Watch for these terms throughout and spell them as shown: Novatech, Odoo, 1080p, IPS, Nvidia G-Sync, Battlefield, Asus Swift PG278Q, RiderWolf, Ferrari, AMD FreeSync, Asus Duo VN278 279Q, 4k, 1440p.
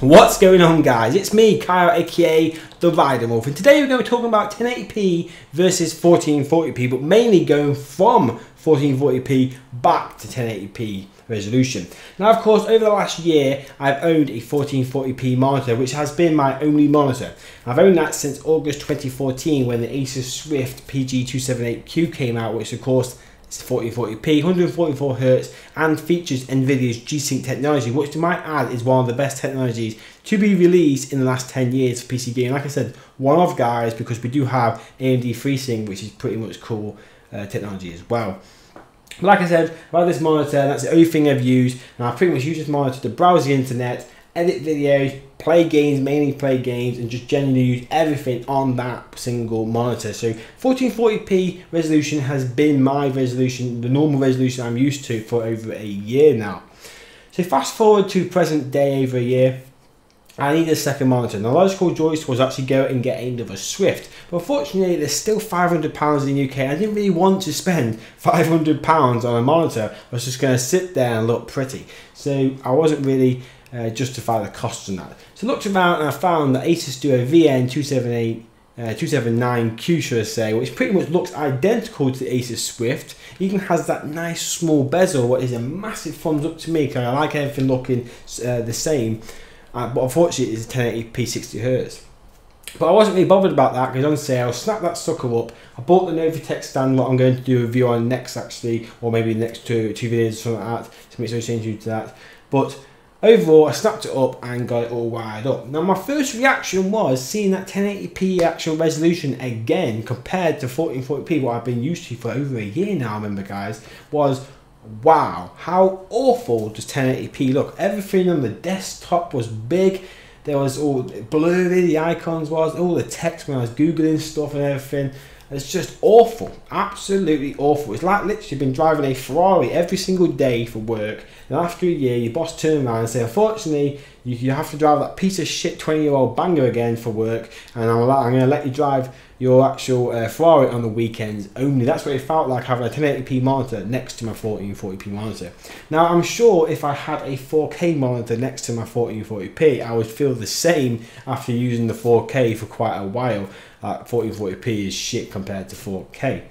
What's going on, guys? It's me, Kyle, aka the RiderWolf, and today we're going to be talking about 1080p versus 1440p, but mainly going from 1440p back to 1080p resolution. Now, of course, over the last year, I've owned a 1440p monitor, which has been my only monitor. I've owned that since August 2014, when the Asus Swift PG278Q came out, which, of course, it's 1440p, 144Hz, and features Nvidia's G-Sync technology, which to my add is one of the best technologies to be released in the last 10 years for PC gaming. Like I said, one of, guys, because we do have AMD FreeSync, which is pretty much cool technology as well. But like I said, about this monitor, that's the only thing I've used, and I pretty much use this monitor to browse the internet, edit videos, play games, mainly play games, and just generally use everything on that single monitor. So 1440p resolution has been my resolution, the normal resolution I'm used to, for over a year now. So fast forward to present day, over a year, I need a second monitor. The logical choice was actually go and get another Swift, but unfortunately there's still £500 in the UK. I didn't really want to spend £500 on a monitor. I was just going to sit there and look pretty, so I wasn't really justify the costs on that. So I looked around and I found the Asus Duo VN278 279Q, should I say, which pretty much looks identical to the Asus Swift. It even has that nice small bezel, what is a massive thumbs up to me, because I like everything looking the same, but unfortunately it's 1080p 60Hz. But I wasn't really bothered about that, because on sale, snap that sucker up. I bought the Novatech stand that I'm going to do a review on next, actually, or maybe the next two videos or something like that, so make sure you change you to that. But overall, I snapped it up and got it all wired up. Now, my first reaction was seeing that 1080p actual resolution again compared to 1440p, what I've been used to for over a year now, remember, guys, was, wow, how awful does 1080p look? Everything on the desktop was big. There was all blurry, the icons was, all the text when I was Googling stuff and everything. It's just awful, absolutely awful. It's like literally been driving a Ferrari every single day for work, and after a year your boss turned around and said, unfortunately you have to drive that piece of shit 20-year-old banger again for work, and I'm going to let you drive your actual Ferrari on the weekends only. That's what it felt like, having a 1080p monitor next to my 1440p monitor. Now, I'm sure if I had a 4k monitor next to my 1440p, I would feel the same after using the 4k for quite a while. 1440p is shit compared to 4k.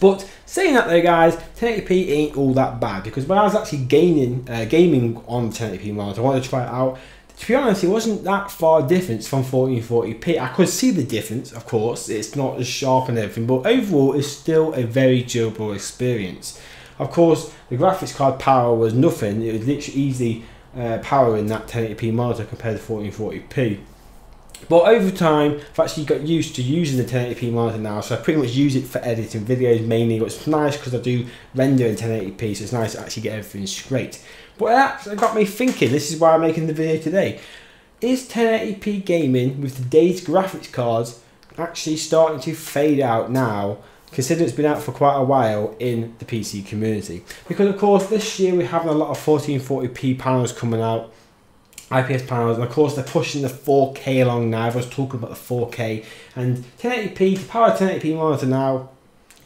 But saying that though, guys, 1080p ain't all that bad, because when I was actually gaming on the 1080p monitor, I wanted to try it out. To be honest, it wasn't that far difference from 1440p. I could see the difference, of course, it's not as sharp and everything, but overall it's still a very durable experience. Of course, the graphics card power was nothing. It was literally easy powering that 1080p monitor compared to 1440p. But over time, I've actually got used to using the 1080p monitor now, so I pretty much use it for editing videos mainly, which is nice because I do render in 1080p, so it's nice to actually get everything straight. But that got me thinking, this is why I'm making the video today. Is 1080p gaming with today's graphics cards actually starting to fade out now, considering it's been out for quite a while in the PC community? Because of course this year we're having a lot of 1440p panels coming out, IPS panels, and of course they're pushing the 4K along now. Everyone's talking about the 4K, and 1080p, to power a 1080p monitor now,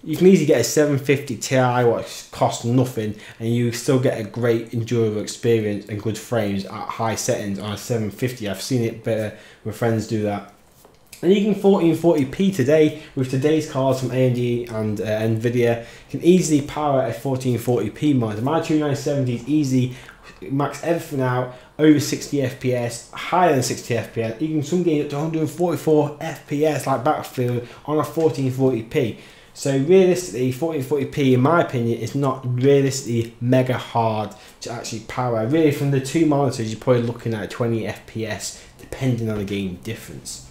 you can easily get a 750 Ti, what costs nothing, and you still get a great enjoyable experience and good frames at high settings on a 750. I've seen it better with friends do that. And you can 1440p today with today's cards from AMD and Nvidia. You can easily power a 1440p monitor. My 2970 is easy, max everything out over 60 fps, higher than 60 fps, even some games up to 144 fps like Battlefield on a 1440p. So realistically, 1440p in my opinion is not realistically mega hard to actually power. Really, from the two monitors you're probably looking at 20 fps depending on the game difference.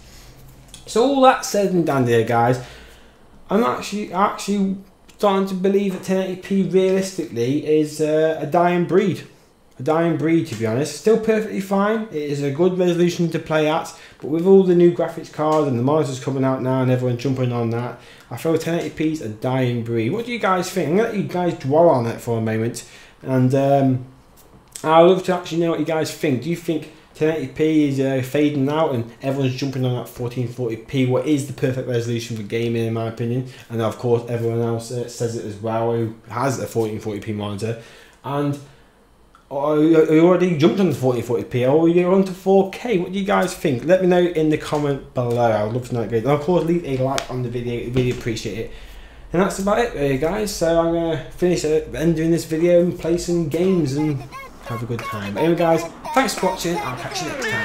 So all that said and done there, guys, I'm actually starting to believe that 1080p realistically is a dying breed, to be honest. Still perfectly fine, it is a good resolution to play at, but with all the new graphics cards and the monitors coming out now and everyone jumping on that, I feel 1080p is a dying breed. What do you guys think? I'm going to let you guys dwell on that for a moment, and I'd love to actually know what you guys think. Do you think 1080p is fading out and everyone's jumping on that 1440p, what is the perfect resolution for gaming in my opinion? And of course everyone else says it as well who has a 1440p monitor. And Or you already jumped on 1440p, or you're on to 4k. What do you guys think? Let me know in the comment below. I would love to know, guys. And of course, leave a like on the video. Really appreciate it. And that's about it, really, guys. So I'm gonna finish ending this video and play some games and have a good time. But anyway, guys, thanks for watching. I'll catch you next time.